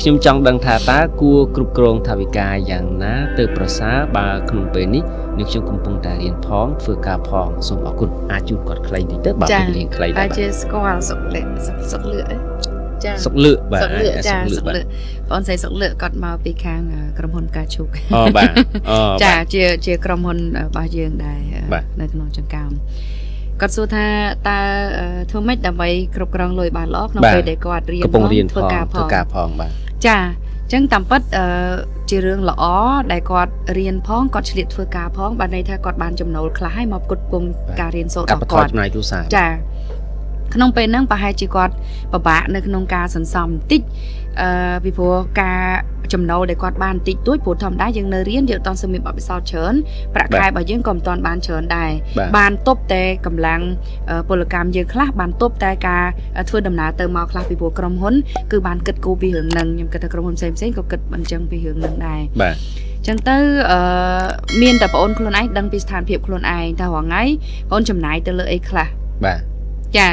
ខ្ញុំ ចង់ ដឹង ថា តើ គួរ គ្រប់ គ្រង ថាវិការ យ៉ាង ណា ទៅ ប្រសា បើ ក្នុង ពេល នេះ នឹង ខ្ញុំ កំពុង តែ រៀន ផង ធ្វើ ការ ផង សូម អរគុណ អាច ជួយ គាត់ ខ្លី តិច ទៅ បាទ ពី លៀង ខ្លី បាទ ជា ស្គាល់ សុកលឿក ចាសុកលឿកបាទសុកលឿកចា ក្នុង ពេល ហ្នឹង ប្រហែល ជា គាត់ ពិបាក នៅ ក្នុង ការ សន្សំ តិច ពី ព្រោះ ការ ចំណូល ដែល គាត់ បាន តិច ទួច ព្រោះ ធម្មតា យើង នៅ រៀន យើង អត់ ទាន់ មាន បទ ពិសោធន៍ ច្រើន ប្រាក់ ខែ របស់ យើង ក៏ មិន ទាន់ បាន ច្រើន ដែរ បាន ទប់ តែ កម្លាំង ពលកម្ម យើង ខ្លះ បាន ទប់ តែ ការ ធ្វើ ដំណើរ ទៅ មក ខ្លះ ពី ព្រោះ ក្រុម ហ៊ុន គឺ បាន គិត គូរ ពី រឿង ហ្នឹង ខ្ញុំ គិត ថា ក្រុម ហ៊ុន ផ្សេង ផ្សេង ក៏ គិត មិន ចឹង ពី រឿង ហ្នឹង ដែរ បាទ ចឹងទៅ មាន តែ បង ខ្លួន ឯង ដឹង ពី ស្ថាន ភាព ខ្លួន ឯង ថា រង ថ្ងៃ បង ចំណាយ ទៅ លើ អី ខ្លះ បាទ ចា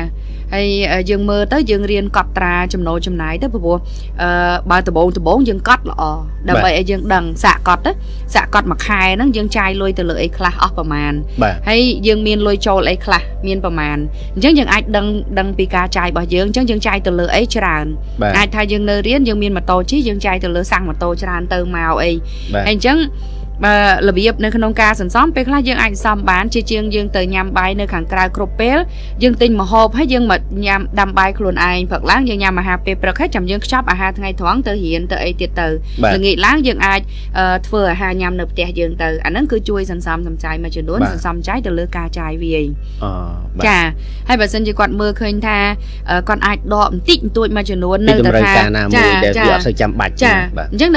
ហើយយើងមើលទៅយើងរៀនកត់ត្រាចំណូលចំណាយទៅព្រោះបើដបង របៀបនៅក្នុងការសន្សំពេលខ្លះយើងអាចសន្សំបានជាជាងយើងទៅញ៉ាំបាយនៅខាងក្រៅគ្រប់ពេលយើងទិញមកហូបហើយយើងមកញ៉ាំដាំបាយខ្លួនឯងព្រឹកឡើងយើងញ៉ាំអាហារពេលព្រឹកហើយចាំយើងខ្ចប់អាហារថ្ងៃត្រង់ទៅរៀនទៅអីទៀតទៅល្ងាចឡើងយើងអាចធ្វើអាហារញ៉ាំនៅផ្ទះយើងទៅអាហ្នឹងគឺជួយសន្សំសំចៃមួយចំនួនសន្សំចៃទៅលើការចាយវាយចាអញ្ចឹងដល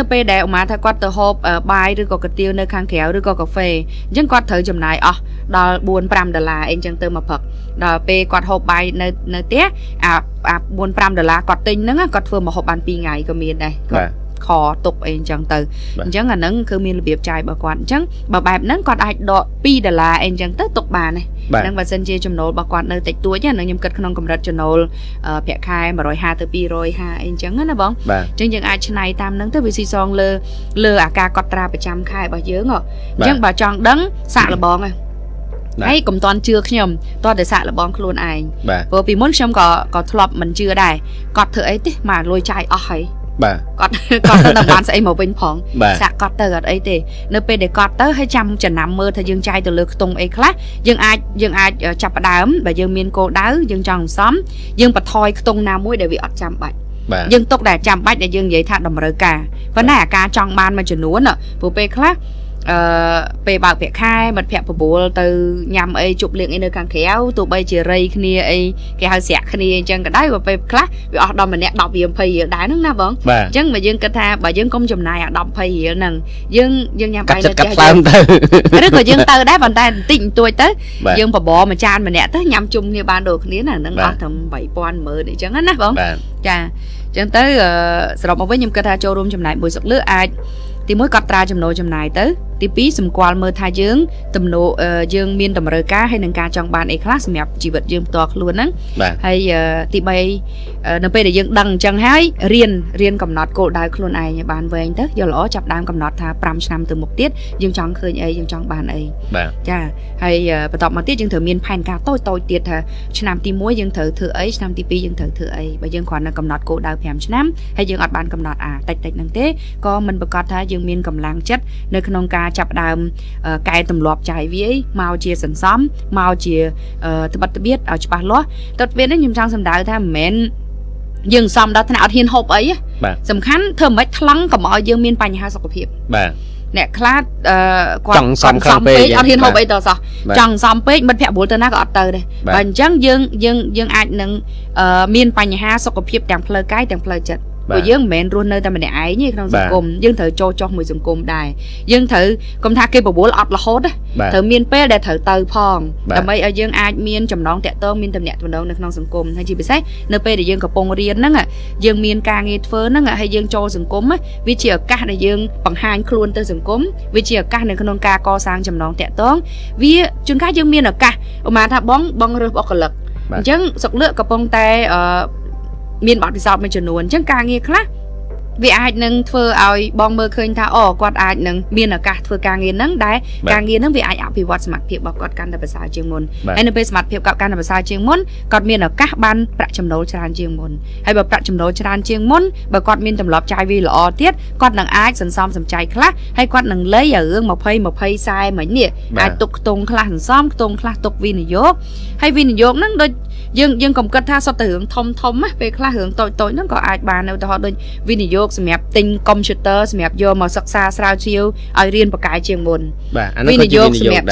់ពេលដែលអូម៉ាថាគាត់ទៅហូបបាយឬក៏ កាទៀវឬក៏កាហ្វេអញ្ចឹងគាត់ត្រូវចំណាយអស់ដល់ $4-5 ដល់ពេលគាត់ហូបបាយនៅផ្ទះអា $4-5 គាត់ទិញហ្នឹងគាត់ធ្វើមកហូបបាន 2 ថ្ងៃក៏មានដែរ ខតុបអីអញ្ចឹងទៅអញ្ចឹងអានឹងគឺមានរបៀបចាយរបស់គាត់អញ្ចឹងបើបែបហ្នឹងគាត់អាចដក ហើយកុំតន់ជឿខ្ញុំតោះតែសាក់លបងខ្លួនឯងព្រោះពីមុនខ្ញុំក៏ធ្លាប់មិនជឿដែរគាត់ធ្វើអីទេមកលុយចាយអស់ហើយ បាទគាត់ទៅអត់អីទេនៅពេលដែលគាត់ទៅហើយចាំចំណាំមើលថាយើងចាយទៅលើខ្ទង់អីខ្លះយើងអាចចាប់ផ្ដើមបើយើងមានគោលដៅយើងចង់សន្សំយើងបន្ថយខ្ទង់ណាមួយដែលវាអត់ចាំបាច់ យើងទុកតែចាំបាច់ដែលយើងនិយាយថាតម្រូវការប៉ុន្តែអាការចង់បានមួយចំនួនព្រោះពេលខ្លះ ពេលបើកពាក្យខែមិត្តភក្តិបបួលទៅញ៉ាំអីជប់លៀងអីនៅខាងក្រៅទោះបីជារៃគ្នាអីគេហៅស្រាក់គ្នាអញ្ចឹងក៏ដោយបើពេលខ្លះវាអស់ដល់ម្នាក់ 10 20 រៀលដែរហ្នឹងណាបងអញ្ចឹងបើយើងគិតថាបើយើងកុំចំណាយអា 10 20 រៀលហ្នឹងយើងញ៉ាំបាយនៅផ្ទះ ទី2 មានកម្លាំងចិត្តនៅក្នុងការចាប់ដើមកែតម្លាប់ចាយវាយមកជាសន្សំមកជាត្បិតត្បៀតឲ្យច្បាស់លាស់ទៅពេលនេះខ្ញុំចង់សម្ដៅថាមិនមែន យើងសំដល់ថ្នាក់អត់ហ៊ានហូបអី សំខាន់ធ្វើមិនខ្លាំងកុំឲ្យយើងមានបញ្ហាសុខភាព អ្នកខ្លះគាត់ចង់សំខ្លាំងពេកអត់ហ៊ានហូបអីដល់សោះចង់សំពេកមិត្តភក្តិបុលទៅណាក៏អត់ទៅដែរបើអញ្ចឹងយើងអាចនឹងមានបញ្ហាសុខភាពទាំងផ្លូវកាយទាំងផ្លូវចិត្ត ព្រោះយើងមិនមែនរស់នៅតែម្នាក់ឯងក្នុងសង្គមយើងត្រូវចូលចុះមួយសង្គមដែរយើងត្រូវកុំថាគេបបួលអត់រហូតតែមានពេលដែលត្រូវទៅផងដើម្បីឲ្យយើងអាចមានចំណងតាក់ទងមានទំនាក់ទំនងនៅក្នុងសង្គមហើយជាពិសេសនៅពេលដែលយើងកំពុងរៀនហ្នឹងយើងមានការងារធ្វើហ្នឹងហើយយើងចូលសង្គមវិជាឱកាសដែលយើងបង្ហាញខ្លួនទៅសង្គមវិជាឱកាសនៅក្នុងការកសាងចំណងតាក់ទងវាជួនកាលយើងមានឱកាសឧទាហរណ៍ថាបងរឹបអកលឹកអញ្ចឹងសកលឹកកំពុងតែមានបទពិសោធន៍មួយចំនួនអញ្ចឹងការងារខ្លះ vì ai nâng thưa ai bong mơ khơi tha ở quạt ai nâng biên ở cả thưa càng nghiên nâng đấy càng nghiên nâng vì ai áp vì vật mặt thiệp bảo quạt can là bờ sao chiêng môn anh bê mặt thiệp cạo can là bờ sao chiêng môn còn biên ở các ban bạc chấm đấu tràn chiêng môn hay bờ bạc chấm đấu tràn chiêng môn bờ quạt biên tầm lọp trái vì lọ tiết quạt nâng ai sần xóm sầm trái khác hay quạt nâng lấy ở gương một hay sai mấy nè ai tục tung khla sần xóm tung khla tục vì này dốt hay vì này dốt nâng đôi dương còn cất tha so từ hưởng thông thông á về khla hưởng tội nó có ai bàn đâu họ đôi vì này dốt សម្រាប់ទិញកុំព្យូទ័រសម្រាប់យកមកសិក្សាស្រាវជ្រាវឲ្យរៀនបកកាយជាងមុនបាទអានេះ YouTube ដែលមានប្រយ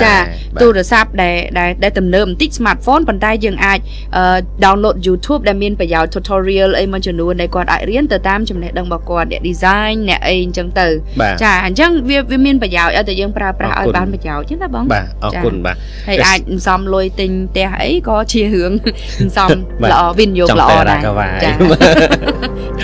ោជន៍ tutorial អីមួយចំនួនដែលគាត់អាចរៀនទៅតាមចំណេះដឹងរបស់គាត់អ្នក design អ្នកអីអញ្ចឹងទៅចាអញ្ចឹងវាមានប្រយោជន៍ឲ្យតែយើងប្រើប្រាស់ឲ្យបានប្រយោជន៍ចឹងណាបងបាទអរគុណបាទហើយអាចសំលុយទិញផ្ទះអីក៏ជារឿងសំល្អវិនិយោគល្អដែរចា